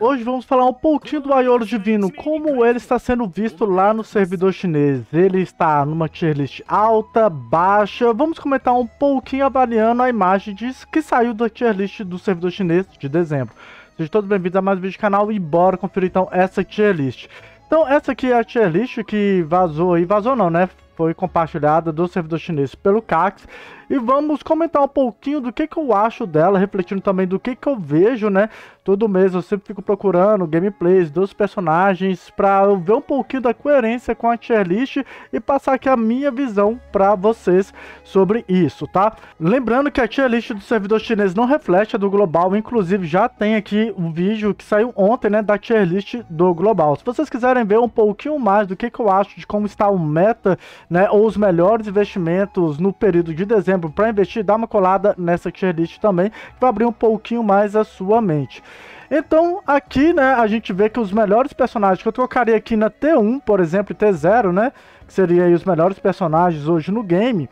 Hoje vamos falar um pouquinho do Aiolos Divino, como ele está sendo visto lá no servidor chinês. Ele está numa tier list alta, baixa. Vamos comentar um pouquinho avaliando a imagem que saiu da tier list do servidor chinês de dezembro. Sejam todos bem-vindos a mais um vídeo do canal e bora conferir então essa tier list. Então essa aqui é a tier list que vazou aí, vazou não, né? Foi compartilhada do servidor chinês pelo CACS. E vamos comentar um pouquinho do que eu acho dela, refletindo também do que eu vejo, né? Todo mês eu sempre fico procurando gameplays dos personagens para eu ver um pouquinho da coerência com a tier list e passar aqui a minha visão para vocês sobre isso, tá? Lembrando que a tier list do servidor chinês não reflete a do global, inclusive já tem aqui um vídeo que saiu ontem, né, da tier list do global. Se vocês quiserem ver um pouquinho mais do que eu acho de como está o meta, né, ou os melhores investimentos no período de dezembro, para investir, dá uma colada nessa tier list também, que vai abrir um pouquinho mais a sua mente. Então aqui, né, a gente vê que os melhores personagens que eu trocaria aqui na T1, por exemplo, e T0, né, que seria aí os melhores personagens hoje no game.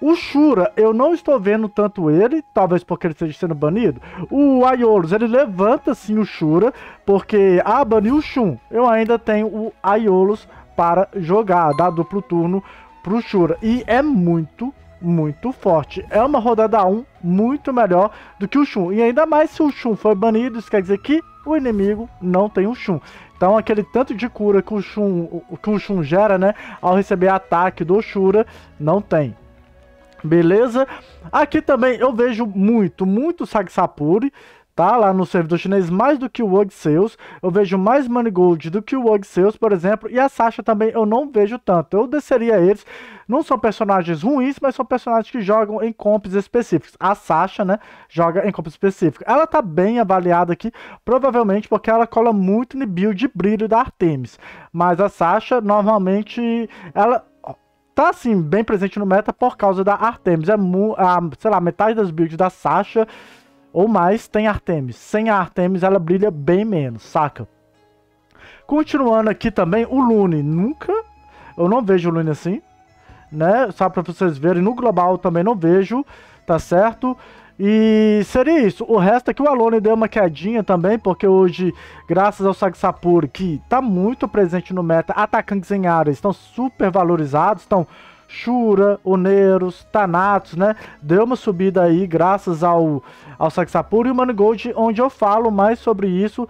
O Shura, eu não estou vendo tanto ele, talvez porque ele esteja sendo banido. O Aiolos, ele levanta sim o Shura, porque, baniu o Shun, eu ainda tenho o Aiolos para jogar, dá duplo turno pro Shura, e é muito forte. É uma rodada 1 muito melhor do que o Shun. E ainda mais se o Shun foi banido, isso quer dizer que o inimigo não tem o Shun. Então aquele tanto de cura que o Shun gera, né, ao receber ataque do Shura, não tem. Beleza? Aqui também eu vejo muito Sagsapuri, tá, lá no servidor chinês, mais do que o Odysseus. Eu vejo mais Manigoldo do que o Odysseus, por exemplo, e a Sasha também eu não vejo tanto. Eu desceria eles, não são personagens ruins, mas são personagens que jogam em comps específicos. A Sasha, né, joga em comps específicos. Ela tá bem avaliada aqui, provavelmente porque ela cola muito no build de brilho da Artemis, mas a Sasha, normalmente, ela tá assim, bem presente no meta por causa da Artemis. Sei lá, metade das builds da Sasha ou mais tem Artemis. Sem a Artemis ela brilha bem menos, saca? Continuando aqui também, o Lune. Eu não vejo o Lune assim, né? Só pra vocês verem, no global também não vejo, tá certo? E seria isso. O resto é que o Alone deu uma quedinha também, porque hoje, graças ao Sagsapuri, que tá muito presente no meta, atacantes em área estão super valorizados, estão Shura, Oneiros, Tanatos, né? Deu uma subida aí graças ao Sagsapuri e o Manigoldo, onde eu falo mais sobre isso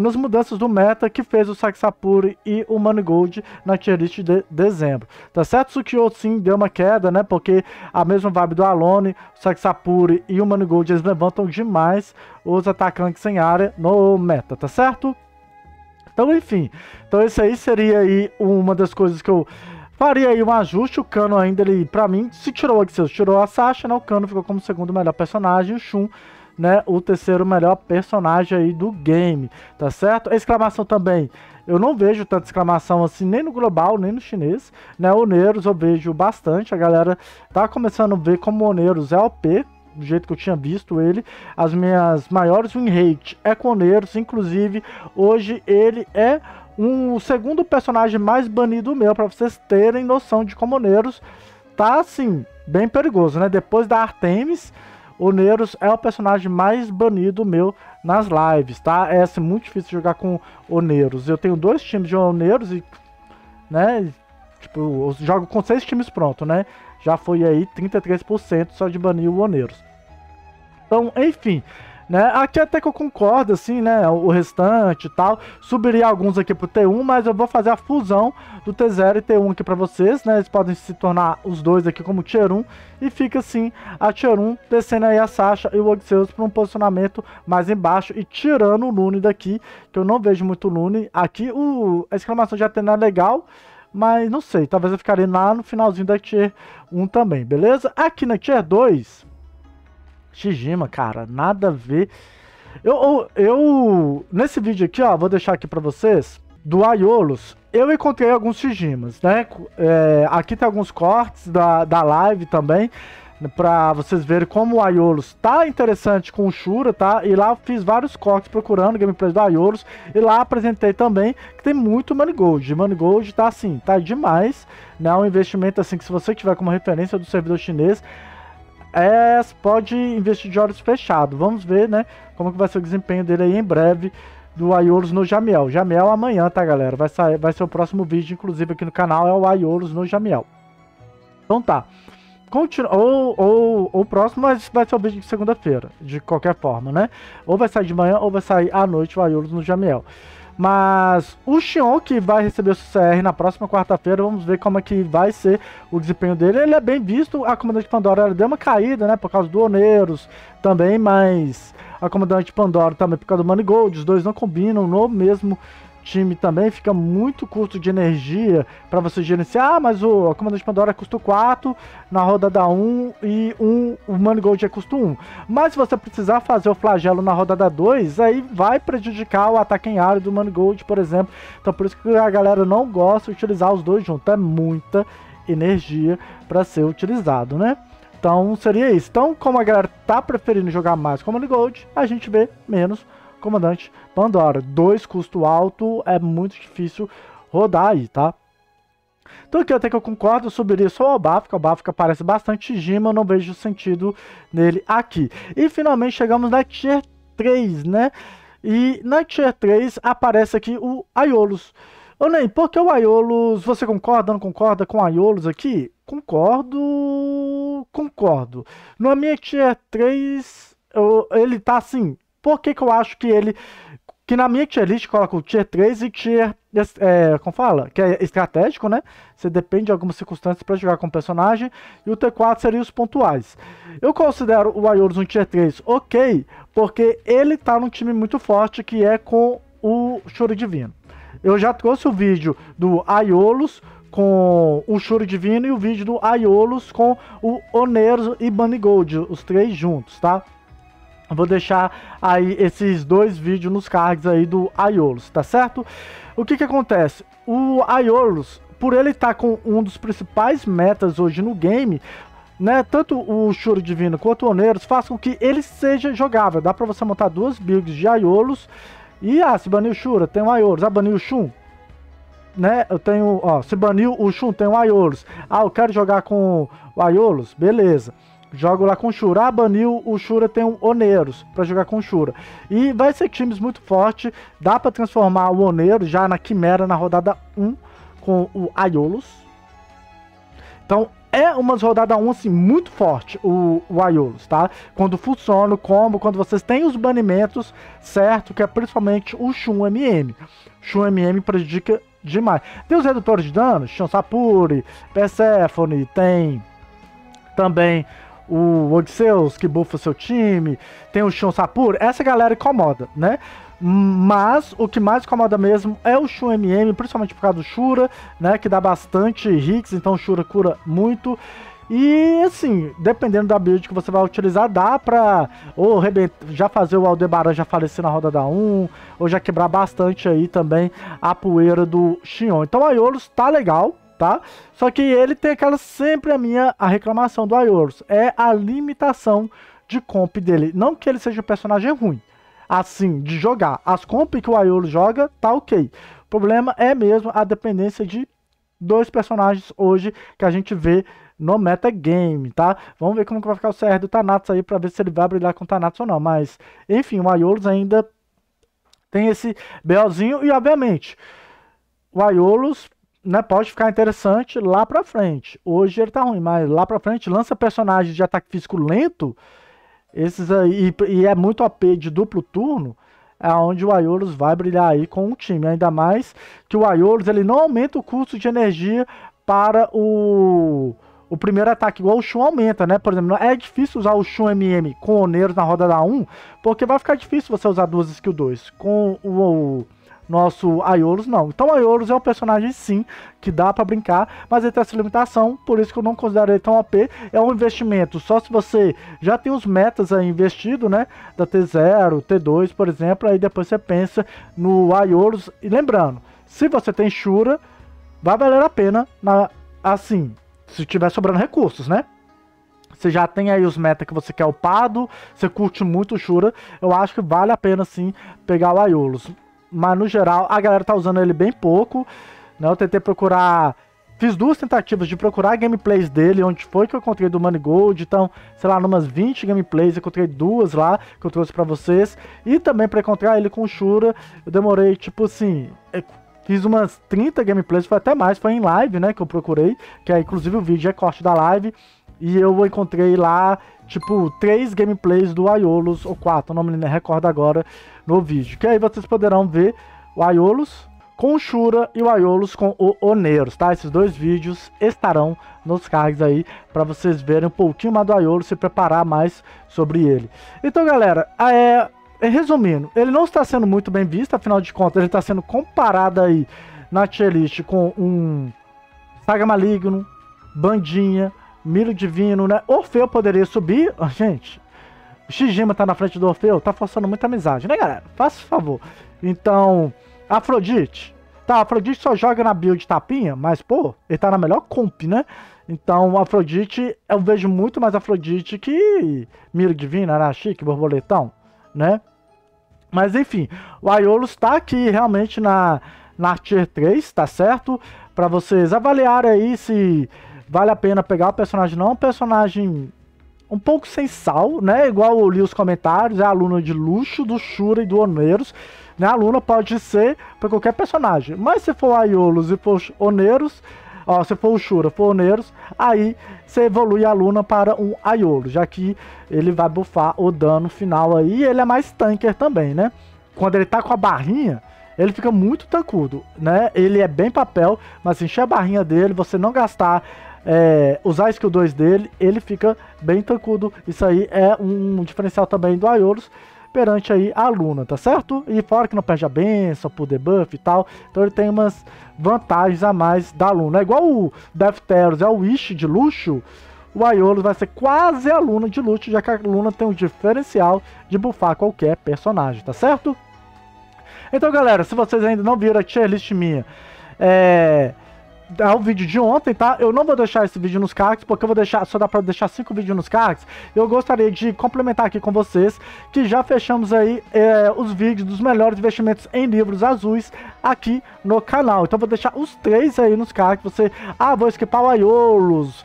nas mudanças do meta que fez o Sagsapuri e o Manigoldo na tier list de dezembro. Tá certo? Tsukio sim deu uma queda, né? Porque a mesma vibe do Alone, o Sagsapuri e o Manigoldo, eles levantam demais os atacantes em área no meta, tá certo? Então, enfim. Então, isso aí seria aí uma das coisas que eu faria aí um ajuste. O Kano ainda, ele, pra mim, se tirou o Axel, tirou a Sasha, né? O Kano ficou como o segundo melhor personagem, o Shun, né, o terceiro melhor personagem aí do game, tá certo? A exclamação também, eu não vejo tanta exclamação assim, nem no global, nem no chinês, né? Oneiros eu vejo bastante, a galera tá começando a ver como Oneiros é OP, do jeito que eu tinha visto ele. As minhas maiores win rate é com Oneiros, inclusive, hoje ele é o segundo personagem mais banido meu, para vocês terem noção de como Oneiros tá assim, bem perigoso, né? Depois da Artemis, Oneiros é o personagem mais banido meu nas lives, tá? É assim, muito difícil jogar com Oneiros. Eu tenho 2 times de Oneiros e, né, tipo, eu jogo com 6 times pronto, né? Já foi aí 33% só de banir o Oneiros. Então, enfim, né? Aqui até que eu concordo, assim, né, o restante e tal, subiria alguns aqui pro T1, mas eu vou fazer a fusão do T0 e T1 aqui pra vocês, né, eles podem se tornar os dois aqui como Tier 1, e fica assim a Tier 1, descendo aí a Sasha e o Odysseus para um posicionamento mais embaixo, e tirando o Lune daqui, que eu não vejo muito Lune, aqui a exclamação de Atena é legal, mas não sei, talvez eu ficaria lá no finalzinho da Tier 1 também, beleza? Aqui na Tier 2... Gima, cara, nada a ver. Nesse vídeo aqui, ó, vou deixar aqui pra vocês, do Aiolos, eu encontrei alguns Gimas, né? Aqui tem alguns cortes da live também, pra vocês verem como o Aiolos tá interessante com o Shura, tá? E lá eu fiz vários cortes procurando gameplays do Aiolos, e lá apresentei também que tem muito Manigoldo. Manigoldo tá assim, tá demais, né? Um investimento assim que, se você tiver como referência do servidor chinês, pode investir de olhos fechados. Vamos ver, né, como que vai ser o desempenho dele aí em breve, do Aiolos no Jamiel. Jamiel amanhã, tá, galera? Vai sair, vai ser o próximo vídeo, inclusive, aqui no canal, é o Aiolos no Jamiel. Então tá. Ou o próximo, mas vai ser o vídeo de segunda-feira, de qualquer forma, né? Ou vai sair de manhã, ou vai sair à noite o Aiolos no Jamiel. Mas o Shion, que vai receber o CR na próxima quarta-feira, vamos ver como é que vai ser o desempenho dele. Ele é bem visto, a Comandante Pandora, ela deu uma caída, né, por causa do Oneiros também, mas a Comandante Pandora também por causa do Manigoldo, os dois não combinam no mesmo time também, fica muito custo de energia para você gerenciar, mas a Comandante Pandora custa 4, na roda dá 1 e o Manigold é custo 1. Mas se você precisar fazer o flagelo na roda da 2, aí vai prejudicar o ataque em área do Manigold, por exemplo. Então por isso que a galera não gosta de utilizar os dois juntos, é muita energia para ser utilizado, né? Então seria isso. Então como a galera tá preferindo jogar mais com o Manigold, a gente vê menos Comandante Pandora. 2 custo alto, é muito difícil rodar aí, tá? Então aqui até que eu concordo, eu subiria só o Obafka. O Obafka parece bastante Gima, eu não vejo sentido nele aqui. E finalmente chegamos na Tier 3, né? E na Tier 3 aparece aqui o Aiolos. Onei, por que o Aiolos... Você concorda ou não concorda com o Aiolos aqui? Concordo... Concordo. Na minha Tier 3, ele tá assim... Por que que eu acho que ele... Que na minha tier list coloca o tier 3 e tier... como fala? Que é estratégico, né? Você depende de algumas circunstâncias para jogar com o personagem. E o tier 4 seria os pontuais. Eu considero o Aiolos um tier 3 ok, porque ele tá num time muito forte, que é com o Shura Divino. Eu já trouxe o vídeo do Aiolos com o Shura Divino e o vídeo do Aiolos com o Oneiros e Bunny Gold, os 3 juntos, tá? Vou deixar aí esses 2 vídeos nos cards aí do Aiolos, tá certo? O que que acontece? O Aiolos, por ele estar com um dos principais metas hoje no game, né? Tanto o Shura Divino quanto o Oneiros faz com que ele seja jogável. Dá pra você montar 2 builds de Aiolos. E, se baniu o Shura, tem o Aiolos. Baniu o Shun, né? Eu tenho, se baniu o Shun, tem o Aiolos. Eu quero jogar com o Aiolos? Beleza. Jogo lá com o Shura. Baniu o Shura, tem um Oneiros para jogar com o Shura. E vai ser times muito forte. Dá para transformar o Oneiros já na Quimera na rodada 1 com o Aiolos. Então é umas rodada 1 assim, muito forte o Aiolos, tá? Quando funciona o combo, quando vocês têm os banimentos, certo? Que é principalmente o Shun-MM. Shun-MM prejudica demais. Tem os redutores de dano, Sagsapuri, Perséfone, tem também... O Odysseus, que bufa seu time, tem o Sagsapuri, essa galera incomoda, né? Mas o que mais incomoda mesmo é o Shun-MM, principalmente por causa do Shura, né? Que dá bastante hits, então o Shura cura muito. E assim, dependendo da build que você vai utilizar, dá pra ou já fazer o Aldebaran já falecer na roda da 1, ou já quebrar bastante aí também a poeira do Shion. Então o Aiolos tá legal, tá? Só que ele tem aquela sempre a reclamação do Aiolos, é a limitação de comp dele. Não que ele seja um personagem ruim, assim, de jogar. As comp que o Aiolos joga, tá ok. O problema é mesmo a dependência de 2 personagens hoje que a gente vê no metagame, tá? Vamos ver como que vai ficar o CR do Tanatos aí, pra ver se ele vai brilhar com o Tanatos ou não. Mas, enfim, o Aiolos ainda tem esse BOzinho e, obviamente, o Aiolos... Né, pode ficar interessante lá pra frente. Hoje ele tá ruim, mas lá pra frente lança personagens de ataque físico lento, esses aí, e é muito OP de duplo turno, é onde o Aiolos vai brilhar aí com o time. Ainda mais que o Aiolos, ele não aumenta o custo de energia para o primeiro ataque, igual o Shun aumenta, né? Por exemplo, é difícil usar o Shun-MM com o Oneiros na roda da 1, porque vai ficar difícil você usar duas skill 2 com o nosso Aiolos, não. Então o Aiolos é um personagem, sim, que dá pra brincar, mas ele tem essa limitação, por isso que eu não considero ele tão OP. É um investimento, só se você já tem os metas aí investido, né, da T0, T2, por exemplo, aí depois você pensa no Aiolos. E lembrando, se você tem Shura, vai valer a pena, assim, se tiver sobrando recursos, né? Você já tem aí os metas que você quer upado, você curte muito o Shura, eu acho que vale a pena, sim, pegar o Aiolos. Mas no geral a galera tá usando ele bem pouco, né? Eu tentei procurar Fiz duas tentativas de procurar gameplays dele, onde foi que eu encontrei do Manigoldo, então, sei lá, numas 20 gameplays, eu encontrei duas lá, que eu trouxe pra vocês, e também pra encontrar ele com o Shura, eu demorei, tipo assim, fiz umas 30 gameplays, foi até mais, foi em live, né, que eu procurei, que é, inclusive, o vídeo é corte da live, e eu encontrei lá, tipo, 3 gameplays do Aiolos, ou 4, não me recordo agora, no vídeo, que aí vocês poderão ver o Aiolos com o Shura e o Aiolos com o Oneiros, tá? Esses dois vídeos estarão nos cards aí, para vocês verem um pouquinho mais do Aiolos, se preparar mais sobre ele. Então, galera, resumindo, ele não está sendo muito bem visto, afinal de contas, ele está sendo comparado aí na tier list com um Saga Maligno, Bandinha, Miro Divino, né? Orfeu poderia subir, gente. O Gima tá na frente do Orfeu, tá forçando muita amizade, né, galera? Faça o favor. Então, Afrodite. Tá, Afrodite só joga na build tapinha, mas, pô, ele tá na melhor comp, né? Então, Afrodite, eu vejo muito mais Afrodite que Miro Divino, Arashiki, Borboletão, né? Mas, enfim, o Aiolos tá aqui realmente na tier 3, tá certo? Pra vocês avaliarem aí se vale a pena pegar o personagem, não. Um personagem um pouco sem sal, né? Igual eu li os comentários, é aluna de luxo do Shura e do Oneiros. Né? A aluna pode ser para qualquer personagem. Mas se for Aiolos e for Oneiros, ó, se for o Shura, for Oneiros, aí você evolui a aluna para um Aiolos, já que ele vai buffar o dano final aí. E ele é mais tanker também, né? Quando ele tá com a barrinha, ele fica muito tancudo, né? Ele é bem papel, mas encher a barrinha dele, você não gastar, usar a skill 2 dele, ele fica bem tancudo. Isso aí é um diferencial também do Aiolos perante aí a Luna, tá certo? E fora que não perde a benção, por debuff e tal, então ele tem umas vantagens a mais da Luna. É igual o Death Terrors, é o Wish de luxo, o Aiolos vai ser quase a Luna de luxo, já que a Luna tem um diferencial de buffar qualquer personagem, tá certo? Então, galera, se vocês ainda não viram a tier list minha, é o vídeo de ontem, tá? Eu não vou deixar esse vídeo nos cards, porque eu vou deixar, só dá pra deixar 5 vídeos nos cards. Eu gostaria de complementar aqui com vocês que já fechamos aí os vídeos dos melhores investimentos em livros azuis aqui no canal. Então eu vou deixar os 3 aí nos cards. Você, vou esquipar o Aiolos,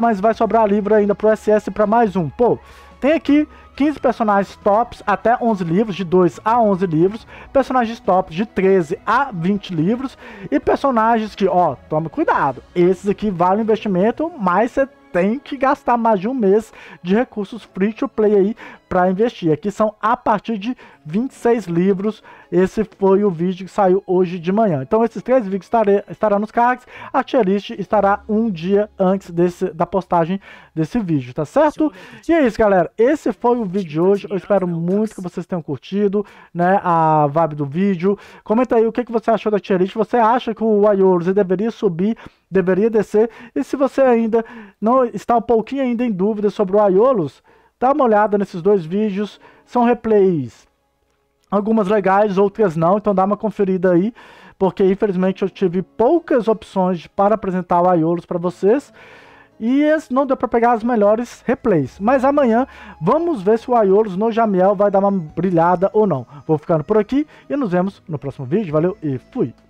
mas vai sobrar livro ainda pro SS pra mais um. Pô, tem aqui 15 personagens tops até 11 livros, de 2 a 11 livros, personagens tops de 13 a 20 livros e personagens que, ó, toma cuidado, esses aqui valem investimento, mas você tem que gastar mais de um mês de recursos free to play aí para investir. Aqui são a partir de 26 livros, esse foi o vídeo que saiu hoje de manhã. Então esses 3 vídeos estarão nos cards, a tier list estará um dia antes da postagem desse vídeo, tá certo? E é isso, galera, esse foi o vídeo de hoje, eu espero muito que vocês tenham curtido, né, a vibe do vídeo. Comenta aí o que você achou da tier list, você acha que o Aiolos deveria subir, deveria descer, e se você ainda não está um pouquinho ainda em dúvida sobre o Aiolos, dá uma olhada nesses 2 vídeos, são replays, algumas legais, outras não, então dá uma conferida aí, porque infelizmente eu tive poucas opções para apresentar o Aiolos para vocês, e não deu para pegar as melhores replays, mas amanhã vamos ver se o Aiolos no Jamiel vai dar uma brilhada ou não. Vou ficando por aqui e nos vemos no próximo vídeo, valeu e fui!